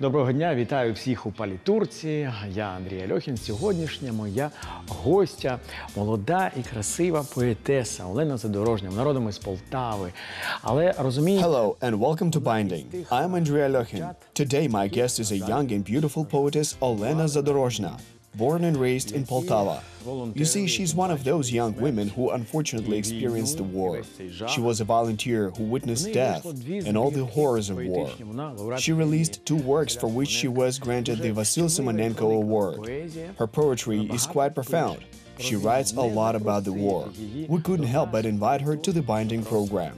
Доброго дня, вітаю всіх у Палітурці. Я Андрій Альохін. Сьогоднішня моя гостя, молода і красива поетеса Альона Задорожна, народом із Полтави. Але розумієте... Hello and welcome to Binding. I'm Andrei Alokhin. Today my guest is a young and beautiful poetess Альона Задорожна, born and raised in Poltava. You see, she's one of those young women who unfortunately experienced the war. She was a volunteer who witnessed death and all the horrors of war. She released two works for which she was granted the Vasil Simonenko Award. Her poetry is quite profound. She writes a lot about the war. We couldn't help but invite her to the Binding program.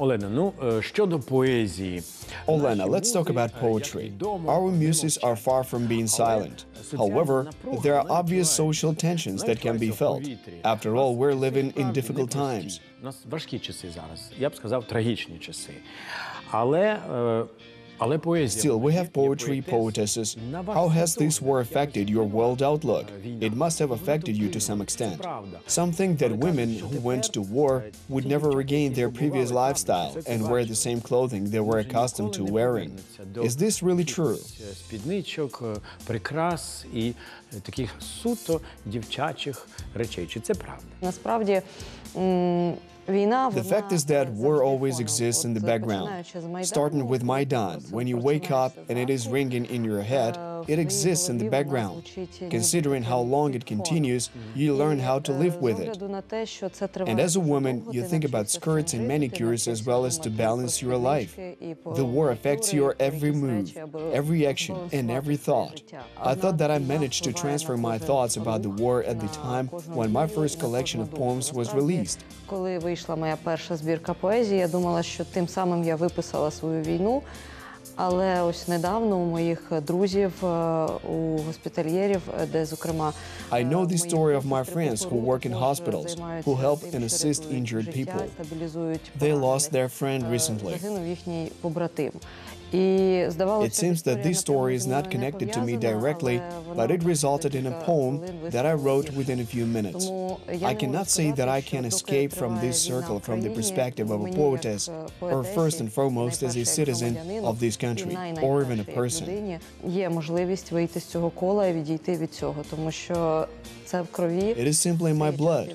Альона, щодо поезії. Альона, let's talk about poetry. Our muses are far from being silent. However, there are obvious social tensions that can be felt. After all, we're living in difficult times. У нас важкі часи зараз. Я б сказав, трагічні часи. Still, we have poetry, poetesses. How has this war affected your world outlook? It must have affected you to some extent. Some think that women who went to war would never regain their previous lifestyle and wear the same clothing they were accustomed to wearing. Is this really true? The fact is that war always exists in the background, starting with Maidan. When you wake up and it is ringing in your head, it exists in the background. Considering how long it continues, you learn how to live with it. And as a woman, you think about skirts and manicures as well as to balance your life. The war affects your every move, every action, and every thought. I thought that I managed to transfer my thoughts about the war at the time when my first collection of poems was released. Вийшла моя перша збірка поезії, я думала, що тим самим я виписала свою війну, але ось недавно у моїх друзів, у госпітальєрів, де, зокрема, I know the story of my friends who work in hospitals, who help and assist injured people. They lost their friend recently. It seems that this story is not connected to me directly, but it resulted in a poem that I wrote within a few minutes. I cannot say that I can escape from this circle from the perspective of a poetess, or first and foremost as a citizen of this country, or even a person. It is simply my blood.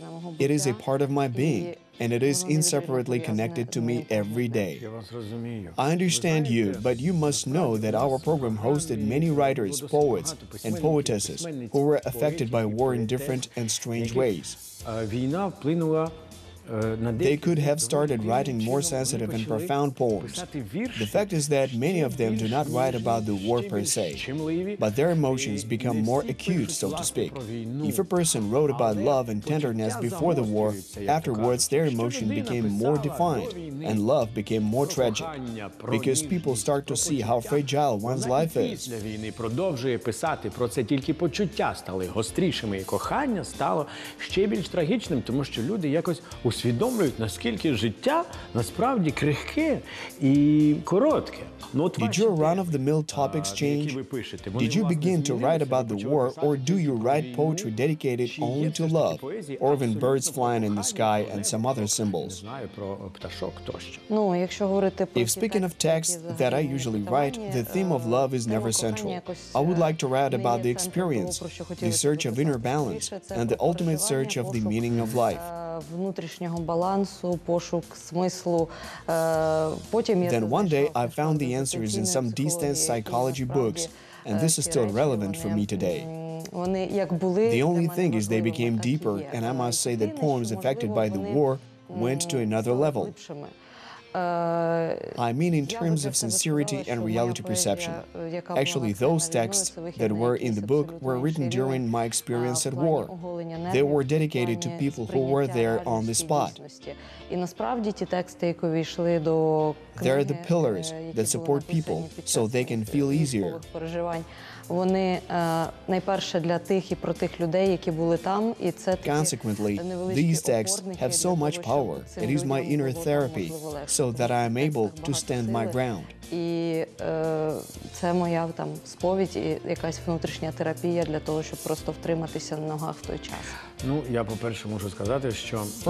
It is a part of my being. And it is inseparably connected to me every day. I understand you, but you must know that our program hosted many writers, poets, and poetesses who were affected by war in different and strange ways. They could have started writing more sensitive and profound poems. The fact is that many of them do not write about the war per se, but their emotions become more acute, so to speak. If a person wrote about love and tenderness before the war, afterwards their emotion became more defined, and love became more tragic, because people start to see how fragile one's life is. Продовжує писати про це тільки почуття стали гострішими, і кохання стало ще більш трагічним, тому що люди якось усвідомлюють, наскільки життя насправді крихке і коротке. Did your run-of-the-mill topics change? Did you begin to write about the war, or do you write poetry dedicated only to love, or even birds flying in the sky and some other symbols? If speaking of texts that I usually write, the theme of love is never central. I would like to write about the experience, the search of inner balance, and the ultimate search of the meaning of life. Then one day I found the answers in some distant psychology books, and this is still relevant for me today. The only thing is they became deeper, and I must say that poems affected by the war went to another level. I mean in terms of sincerity and reality perception. Actually, those texts that were in the book were written during my experience at war. They were dedicated to people who were there on the spot. They are the pillars that support people, so they can feel easier. Consequently, these texts have so much power. It is my inner therapy, so that I am able to stand my ground.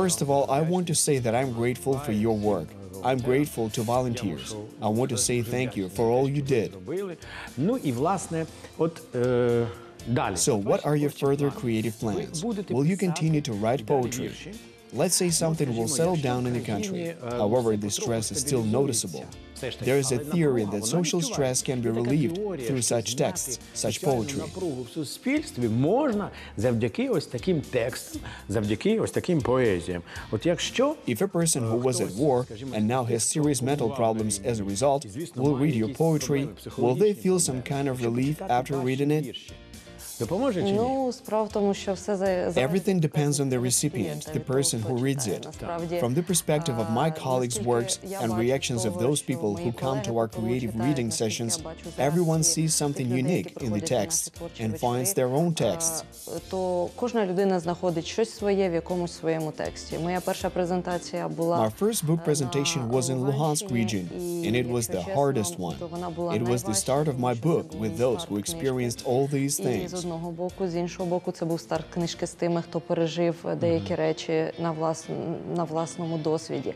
First of all, I want to say that I'm grateful for your work. I'm grateful to volunteers. I want to say thank you for all you did. So, what are your further creative plans? Will you continue to write poetry? Let's say something will settle down in the country. However, the stress is still noticeable. There is a theory that social stress can be relieved through such texts, such poetry. If a person who was at war and now has serious mental problems as a result will read your poetry, will they feel some kind of relief after reading it? Everything depends on the recipient, the person who reads it. From the perspective of my colleagues' works and reactions of those people who come to our creative reading sessions, everyone sees something unique in the texts and finds their own texts. My first book presentation was in Lugansk region, and it was the hardest one. It was the start of my book with those who experienced all these things. Одного боку, з іншого боку, це був старт книжки з тими, хто пережив деякі речі на власному досвіді.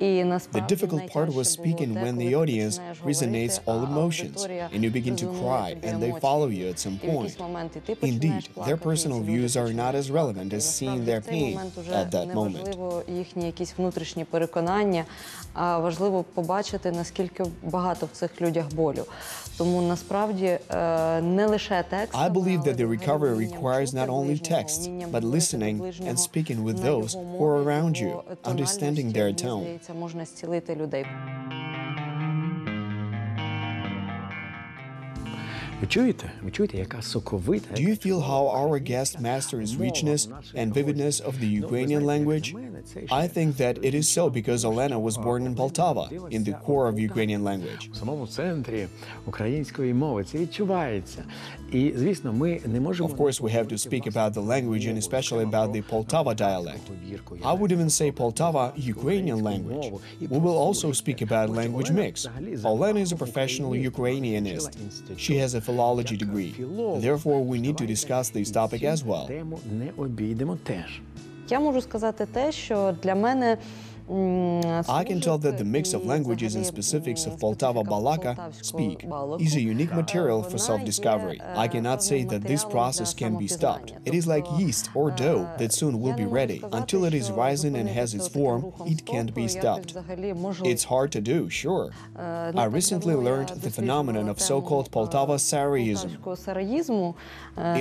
І насправді найважче було те, коли ти починаєш говорити, а аудиторія резонує в якийсь момент, і ти починаєш плакати, і це неважливо їхні якісь внутрішні переконання, а важливо побачити, наскільки багато в цих людях болю. Тому насправді не лише текст. That the recovery requires not only texts, but listening and speaking with those who are around you, understanding their tone. Do you feel how our guest masters richness and vividness of the Ukrainian language? I think that it is so because Olena was born in Poltava, in the core of Ukrainian language. Of course, we have to speak about the language and especially about the Poltava dialect. I would even say Poltava, Ukrainian language. We will also speak about language mix. Olena is a professional Ukrainianist. She has a philology degree. Therefore, we need to discuss this topic as well. I can tell that the mix of languages and specifics of Poltava-Balaka speak is a unique material for self-discovery. I cannot say that this process can be stopped. It is like yeast or dough that soon will be ready. Until it is rising and has its form, it can't be stopped. It's hard to do, sure. I recently learned the phenomenon of so-called Poltava Saraism.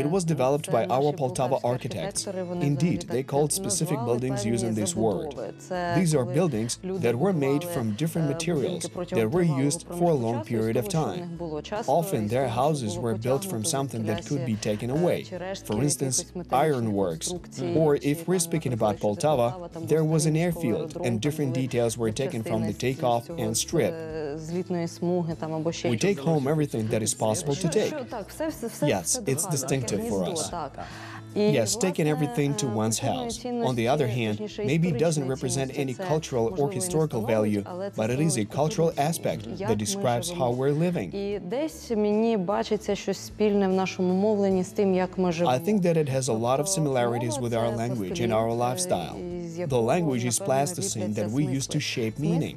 It was developed by our Poltava architects. Indeed, they called specific buildings using this word. These are buildings that were made from different materials that were used for a long period of time. Often their houses were built from something that could be taken away, for instance, ironworks. Or if we're speaking about Poltava, there was an airfield and different details were taken from the takeoff and strip. We take home everything that is possible to take. Yes, it's distinctive for us. Yes, taking everything to one's house. On the other hand, maybe it doesn't represent any cultural or historical value, but it is a cultural aspect that describes how we're living. I think that it has a lot of similarities with our language and our lifestyle. The language is plasticine that we use to shape meaning.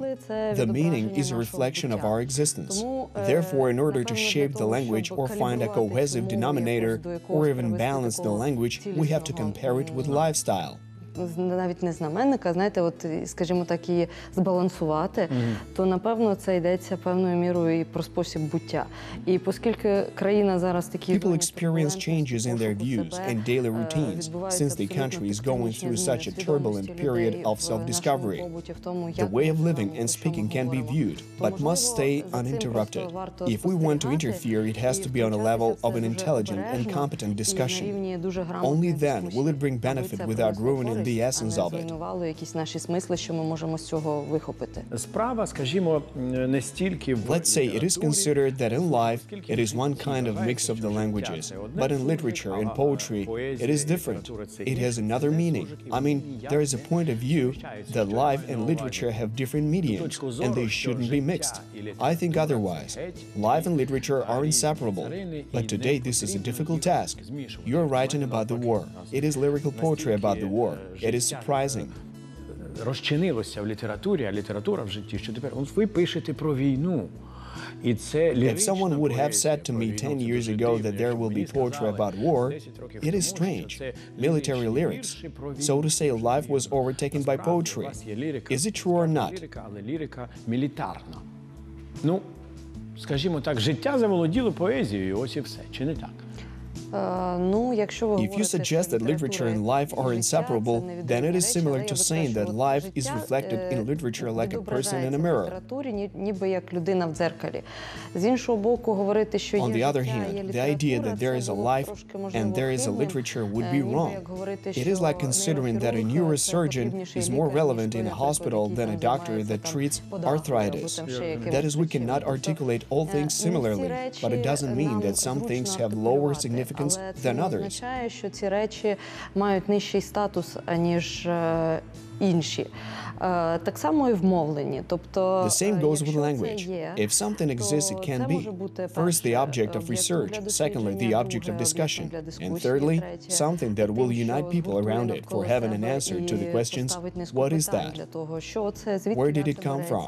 The meaning is a reflection of our existence. Therefore, in order to shape the language or find a cohesive denominator or even balance the language, we have to compare it with lifestyle. Навіть не знаменника, знаєте, от, скажімо так, її збалансувати, то, напевно, це йдеться певною мірою і про спосіб буття. І оскільки країна зараз такі... People experience changes in their views and daily routines, since the country is going through such a turbulent period of self-discovery. The way of living and speaking can be viewed, but must stay uninterrupted. If we want to interfere, it has to be on a level of an intelligent and competent discussion. Only then will it bring benefit without ruining the essence of it. Let's say it is considered that in life it is one kind of mix of the languages, but in literature and poetry it is different. It has another meaning. I mean, there is a point of view that life and literature have different mediums, and they shouldn't be mixed. I think otherwise. Life and literature are inseparable, but today this is a difficult task. You are writing about the war. It is lyrical poetry about the war. It is surprising. розчинилося в літературі, а література в житті, що тепер ви пишете про війну. If someone would have said to me 10 years ago that there will be poetry about war, it is strange. Military lyrics. So to say, life was overtaken by poetry. Is it true or not? Ну, скажімо так, життя заволоділо поезією, ось і все. Чи не так? If you suggest that literature and life are inseparable, then it is similar to saying that life is reflected in literature like a person in a mirror. On the other hand, the idea that there is a life and there is a literature would be wrong. It is like considering that a neurosurgeon is more relevant in a hospital than a doctor that treats arthritis. That is, we cannot articulate all things similarly, but it doesn't mean that some things have lower significance than others. The same goes with language. If something exists, it can be. First, the object of research. Secondly, the object of discussion. And thirdly, something that will unite people around it for having an answer to the questions, what is that? Where did it come from?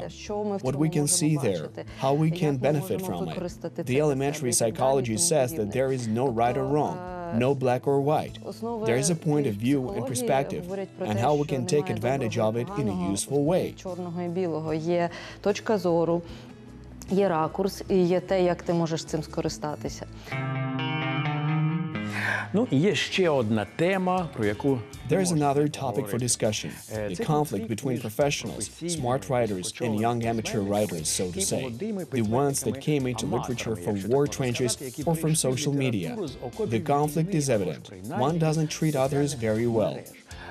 What we can see there? How we can benefit from it? The elementary psychology says that there is no right or wrong. No black or white. There is a point of view and perspective, and how we can take advantage of it in a useful way. There is another topic for discussion, the conflict between professionals, smart writers and young amateur writers, so to say, the ones that came into literature from war trenches or from social media. The conflict is evident. One doesn't treat others very well.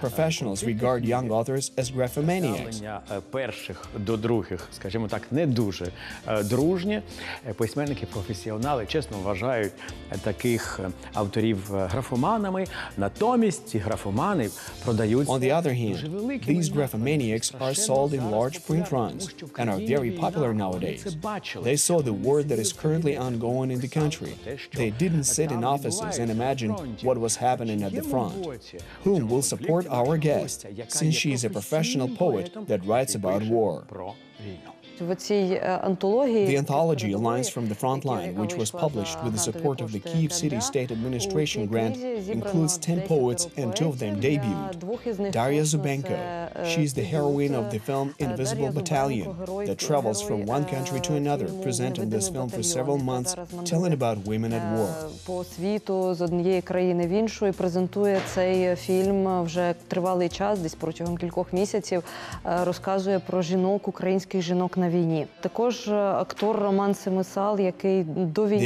Professionals regard young authors as graphomaniacs. Перших до других, скажімо так, не дуже дружні. Письменники-професіонали чесно вважають таких авторів графоманами, натомість ці графомани продають. On the other hand, these graphomaniacs are sold in large print runs and are very popular nowadays. They saw the war that is currently ongoing in the country. They didn't sit in offices and imagine what was happening at the front. Whom will support our guest, since she is a professional poet that writes about war. The anthology Lines from the Frontline, which was published with the support of the Kyiv City State Administration grant, includes 10 poets and 2 of them debuted. Darya Zubbenko, she is the heroine of the film Invisible Battalion that travels from one country to another, presenting this film for several months, telling about women at war. The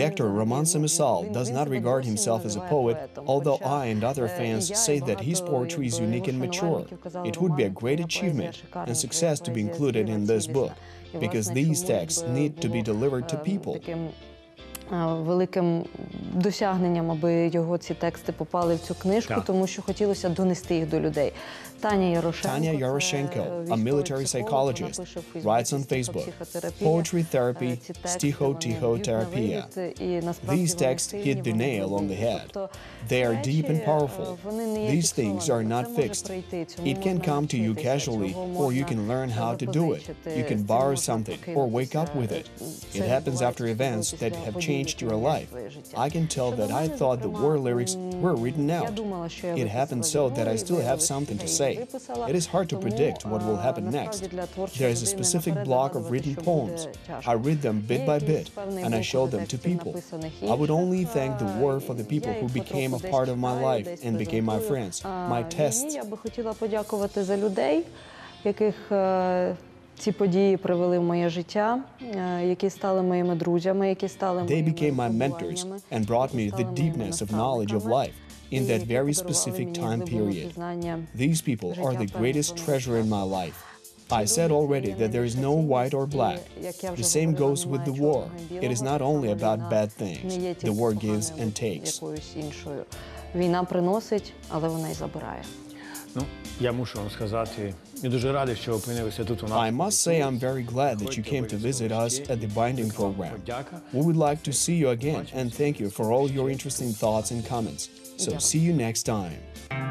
actor Роман Семисал does not regard himself as a poet, although I and other fans say that his poetry is unique and mature. It would be a great achievement and success to be included in this book, because these texts need to be delivered to people. Великим досягненням, аби його ці тексти попали в цю книжку, тому що хотілося донести їх до людей. Таня Ярошенко, a military psychologist, writes on Facebook, Poetry Therapy, Stichotherapia. These texts hit the nail on the head. They are deep and powerful. These things are not fixed. It can come to you casually, or you can learn how to do it. You can borrow something, or wake up with it. It happens after events that have changed your life. I can tell that I thought the war lyrics were written out. It happened so that I still have something to say. It is hard to predict what will happen next. There is a specific block of written poems. I read them bit by bit, and I show them to people. I would only thank the war for the people who became a part of my life and became my friends, my tests. Ці події привели в моє життя, які стали моїми друзями, які стали моїми. They became my mentors and brought me the deepness of knowledge of life in that very specific time period. These people are the greatest treasure in my life. I said already that there is no white or black. The same goes with the war. It is not only about bad things. The war gives and takes. Війна приносить, але вона й забирає. Я мушу вам сказати, я дуже радий, що опинилися тут у нас. I must say I'm very glad that you came to visit us at the Binding program. We would like to see you again and thank you for all your interesting thoughts and comments. So see you next time.